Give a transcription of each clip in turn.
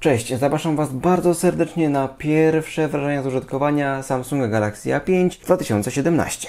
Cześć, zapraszam Was bardzo serdecznie na pierwsze wrażenia z użytkowania Samsunga Galaxy A5 2017.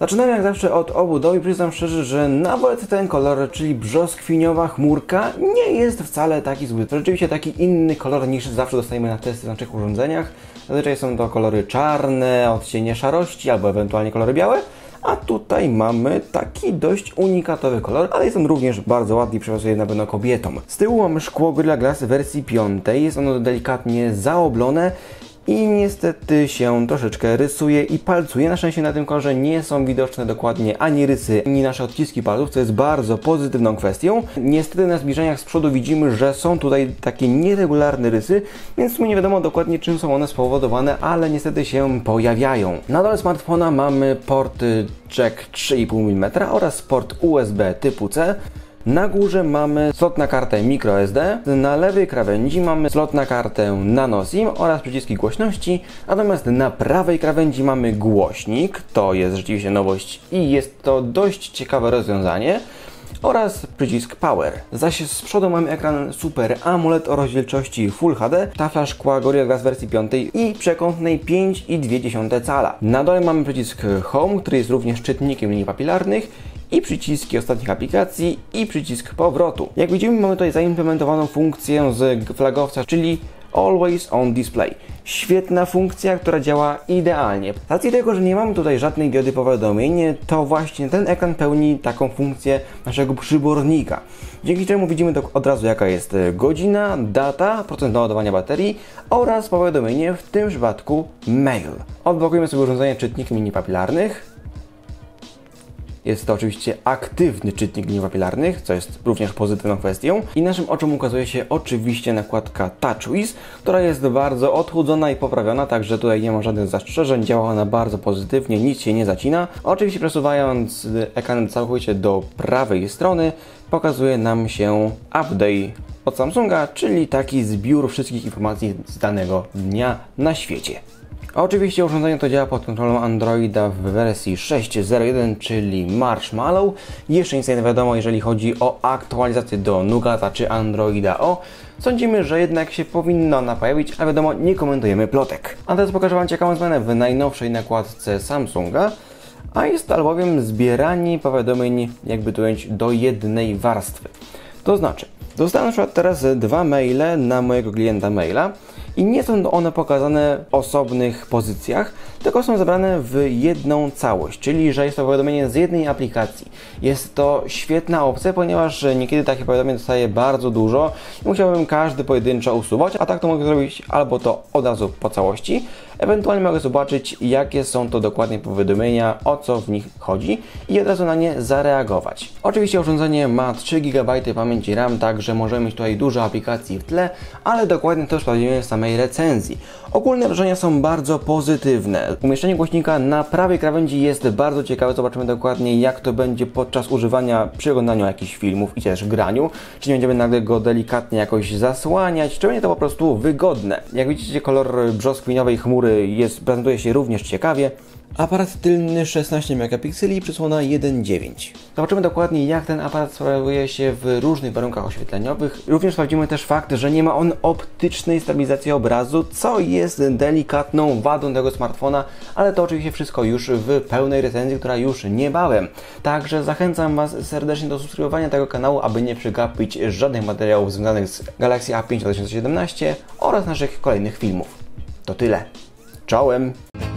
Zaczynam jak zawsze od obudowy i przyznam szczerze, że nawet ten kolor, czyli brzoskwiniowa chmurka, nie jest wcale taki zły. To rzeczywiście taki inny kolor niż zawsze dostajemy na testy na naszych urządzeniach. Zazwyczaj są to kolory czarne, odcienie szarości albo ewentualnie kolory białe. A tutaj mamy taki dość unikatowy kolor, ale jest on również bardzo ładny i przepasuje na pewno kobietom. Z tyłu mamy szkło Gorilla Glass wersji 5. Jest ono delikatnie zaoblone i niestety się troszeczkę rysuje i palcuje. Na szczęście na tym kolorze nie są widoczne dokładnie ani rysy, ani nasze odciski palców, co jest bardzo pozytywną kwestią. Niestety na zbliżeniach z przodu widzimy, że są tutaj takie nieregularne rysy, więc w sumie nie wiadomo dokładnie czym są one spowodowane, ale niestety się pojawiają. Na dole smartfona mamy port Jack 3,5 mm oraz port USB typu C. Na górze mamy slot na kartę microSD, na lewej krawędzi mamy slot na kartę nanoSIM oraz przyciski głośności, natomiast na prawej krawędzi mamy głośnik, to jest rzeczywiście nowość i jest to dość ciekawe rozwiązanie, oraz przycisk Power. Zaś z przodu mamy ekran Super AMOLED o rozdzielczości Full HD, tafla szkła Gorilla Glass wersji 5 i przekątnej 5,2 cala. Na dole mamy przycisk Home, który jest również czytnikiem linii papilarnych, i przyciski ostatnich aplikacji i przycisk powrotu. Jak widzimy, mamy tutaj zaimplementowaną funkcję z flagowca, czyli Always on Display. Świetna funkcja, która działa idealnie. Z racji tego, że nie mamy tutaj żadnej diody powiadomień, to właśnie ten ekran pełni taką funkcję naszego przybornika. Dzięki czemu widzimy od razu jaka jest godzina, data, procent naładowania baterii oraz powiadomienie, w tym przypadku mail. Odblokujemy sobie urządzenie czytnikiem linii papilarnych. Jest to oczywiście aktywny czytnik linii papilarnych, co jest również pozytywną kwestią. I naszym oczom ukazuje się oczywiście nakładka TouchWiz, która jest bardzo odchudzona i poprawiona, także tutaj nie ma żadnych zastrzeżeń, działa ona bardzo pozytywnie, nic się nie zacina. Oczywiście przesuwając ekran całkowicie do prawej strony, pokazuje nam się update od Samsunga, czyli taki zbiór wszystkich informacji z danego dnia na świecie. Oczywiście urządzenie to działa pod kontrolą Androida w wersji 6.0.1, czyli Marshmallow. Jeszcze nic nie wiadomo, jeżeli chodzi o aktualizację do Nugata czy Androida O. Sądzimy, że jednak się powinna ona pojawić, a wiadomo, nie komentujemy plotek. A teraz pokażę Wam ciekawą zmianę w najnowszej nakładce Samsunga, a jest albowiem zbieranie powiadomień, jakby to ująć, do jednej warstwy. To znaczy, dostałem na przykład teraz dwa maile na mojego klienta maila, i nie są one pokazane w osobnych pozycjach, tylko są zebrane w jedną całość, czyli że jest to powiadomienie z jednej aplikacji. Jest to świetna opcja, ponieważ niekiedy takie powiadomienie dostaje bardzo dużo i musiałbym każdy pojedynczo usuwać, a tak to mogę zrobić albo to od razu po całości, ewentualnie mogę zobaczyć jakie są to dokładnie powiadomienia, o co w nich chodzi i od razu na nie zareagować. Oczywiście urządzenie ma 3 GB pamięci RAM, także możemy mieć tutaj dużo aplikacji w tle, ale dokładnie to już sprawdzimy w samej recenzji. Ogólne wrażenia są bardzo pozytywne. Umieszczenie głośnika na prawej krawędzi jest bardzo ciekawe. Zobaczymy dokładnie jak to będzie podczas używania, przy oglądaniu jakichś filmów i też graniu. Czy nie będziemy nagle go delikatnie jakoś zasłaniać, czy będzie to po prostu wygodne. Jak widzicie, kolor brzoskwiniowej chmury prezentuje się również ciekawie. Aparat tylny 16 megapikseli, przysłona 1.9. Zobaczymy dokładnie jak ten aparat sprawuje się w różnych warunkach oświetleniowych. Również sprawdzimy też fakt, że nie ma on optycznej stabilizacji obrazu, co jest delikatną wadą tego smartfona, ale to oczywiście wszystko już w pełnej recenzji, która już niebawem. Także zachęcam Was serdecznie do subskrybowania tego kanału, aby nie przegapić żadnych materiałów związanych z Galaxy A5 2017 oraz naszych kolejnych filmów. To tyle. Czołem!